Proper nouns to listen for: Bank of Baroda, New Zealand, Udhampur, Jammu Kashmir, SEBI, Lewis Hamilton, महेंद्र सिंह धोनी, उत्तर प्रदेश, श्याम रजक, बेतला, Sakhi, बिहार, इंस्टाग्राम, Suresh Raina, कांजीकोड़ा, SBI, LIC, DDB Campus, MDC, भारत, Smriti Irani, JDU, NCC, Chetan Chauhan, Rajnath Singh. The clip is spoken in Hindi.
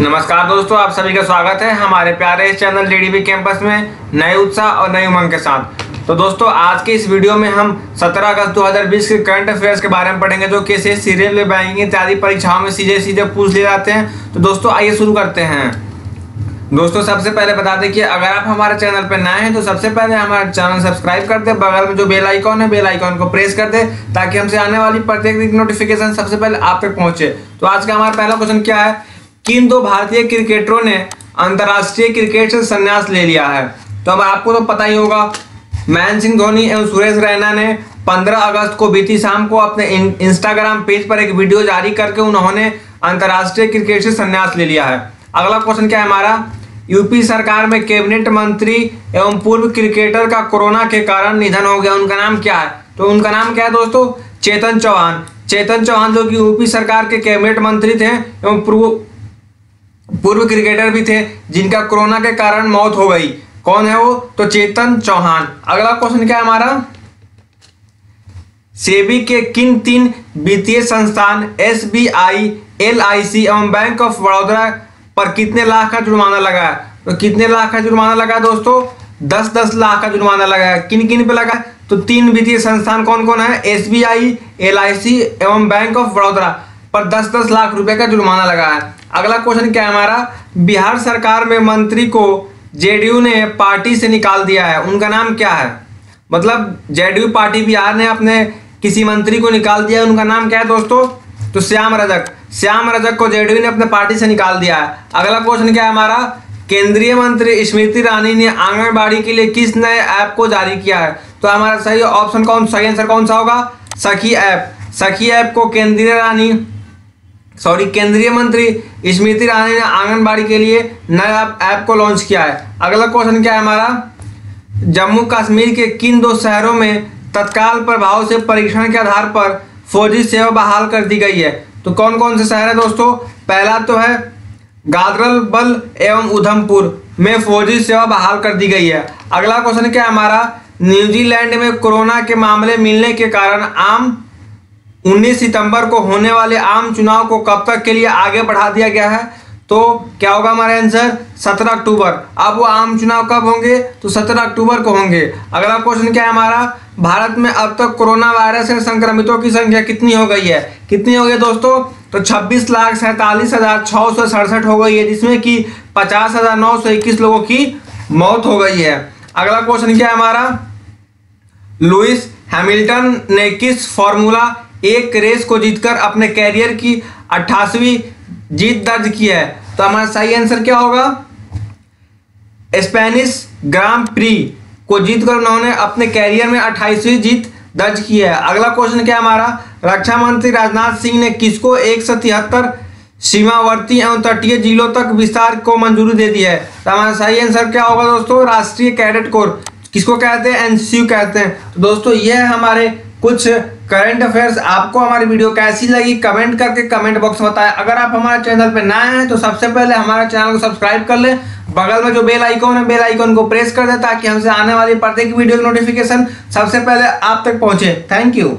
नमस्कार दोस्तों, आप सभी का स्वागत है हमारे प्यारे चैनल डीडीबी कैंपस में नए उत्साह और नई उमंग के साथ। तो दोस्तों, आज की इस वीडियो में हम 17 अगस्त 2020 के करंट अफेयर्स के बारे में पढ़ेंगे, जो कैसे सीरियल बैंकिंग इत्यादि परीक्षाओं में सीधे सीधे पूछ लिए जाते हैं। तो दोस्तों आइए शुरू करते हैं। दोस्तों सबसे पहले बता दें कि अगर आप हमारे चैनल पर नए हैं तो सबसे पहले हमारा चैनल सब्सक्राइब कर दें, बगल में जो बेल आइकॉन है बेल आइकॉन को प्रेस कर दें, ताकि हमसे आने वाली प्रत्येक नोटिफिकेशन सबसे पहले आप तक पहुंचे। तो आज का हमारा पहला क्वेश्चन क्या है, किन दो भारतीय क्रिकेटरों ने अंतर्राष्ट्रीय क्रिकेट से संन्यास ले लिया है? तो अब आपको तो पता ही होगा, महेंद्र सिंह धोनी एवं सुरेश रैना ने 15 अगस्त को बीती शाम को अपने इंस्टाग्राम पेज पर एक वीडियो जारी करके उन्होंने अंतर्राष्ट्रीय क्रिकेट से संन्यास ले लिया है। अगला क्वेश्चन क्या है हमारा, यूपी सरकार में कैबिनेट मंत्री एवं पूर्व क्रिकेटर का कोरोना के कारण निधन हो गया, उनका नाम क्या है? तो उनका नाम क्या है दोस्तों, चेतन चौहान। चेतन चौहान जो कि यूपी सरकार के कैबिनेट मंत्री थे एवं पूर्व क्रिकेटर भी थे, जिनका कोरोना के कारण मौत हो गई। कौन है वो? तो चेतन चौहान। अगला क्वेश्चन क्या है हमारा, सेबी के किन तीन वित्तीय संस्थान SBI, LIC एवं बैंक ऑफ बड़ौदा पर कितने लाख का जुर्माना लगा है? तो कितने लाख का जुर्माना लगा दोस्तों, 10-10 लाख का जुर्माना लगा है। किन किन पे लगा? तो तीन वित्तीय संस्थान कौन कौन है, SBI, LIC एवं बैंक ऑफ बड़ौदा पर 10-10 लाख रुपए का जुर्माना लगा है। अगला क्वेश्चन क्या है हमारा, बिहार सरकार में मंत्री को JDU ने पार्टी से निकाल दिया है, उनका नाम क्या है? मतलब JDU पार्टी बिहार ने अपने किसी मंत्री को निकाल दिया है, उनका नाम क्या है दोस्तों? तो श्याम रजक को JDU ने अपने पार्टी से निकाल दिया है। अगला क्वेश्चन क्या है हमारा, केंद्रीय मंत्री स्मृति ईरानी ने आंगनबाड़ी के लिए किस नए ऐप को जारी किया है? तो हमारा सही ऑप्शन कौन, सही आंसर कौन सा होगा, सखी ऐप। सखी ऐप को केंद्रीय मंत्री स्मृति ईरानी ने आंगनबाड़ी के लिए नया ऐप को लॉन्च किया है। अगला क्वेश्चन क्या है हमारा, जम्मू कश्मीर के किन दो शहरों में तत्काल प्रभाव से परीक्षण के आधार पर फौजी सेवा बहाल कर दी गई है? तो कौन कौन से शहर है दोस्तों, पहला तो है गादरल बल एवं उधमपुर में फौजी सेवा बहाल कर दी गई है। अगला क्वेश्चन क्या है हमारा, न्यूजीलैंड में कोरोना के मामले मिलने के कारण 19 सितंबर को होने वाले आम चुनाव को कब तक के लिए आगे बढ़ा दिया गया है? तो क्या होगा हमारा आंसर, 17 अक्टूबर। अब वो आम चुनाव कब होंगे? तो 17 अक्टूबर को होंगे। अगला क्वेश्चन क्या है हमारा, भारत में अब तक कोरोना वायरस से संक्रमितों की संख्या कितनी हो गई है? कितनी हो गई दोस्तों? तो 26,47,667 हो गई है, जिसमें कि 50,921 लोगों की मौत हो गई है। अगला क्वेश्चन क्या है हमारा, लुइस हैमिल्टन ने किस फॉर्मूला 1 रेस को जीतकर अपने कैरियर की 88वीं जीत दर्ज की है? तो हमारा सही आंसर क्या होगा, स्पेनिश ग्रां प्री को जीतकर उन्होंने अपने कैरियर में 28वीं जीत दर्ज की है। अगला क्वेश्चन क्या हमारा, रक्षा मंत्री राजनाथ सिंह ने किसको 173 सीमावर्ती एवं तटीय जिलों तक विस्तार को मंजूरी दे दी है? तो हमारा सही आंसर क्या होगा दोस्तों, राष्ट्रीय कैडेट कोर, किसको कहते हैं, NCC कहते हैं। तो दोस्तों यह हमारे कुछ करंट अफेयर्स। आपको हमारी वीडियो कैसी लगी कमेंट करके कमेंट बॉक्स में बताएं। अगर आप हमारे चैनल पर नए हैं तो सबसे पहले हमारे चैनल को सब्सक्राइब कर लें, बगल में जो बेल आइकॉन है बेल आइकॉन को प्रेस कर दें, ताकि हमसे आने वाली प्रत्येक वीडियो की नोटिफिकेशन सबसे पहले आप तक पहुंचे। Thank you.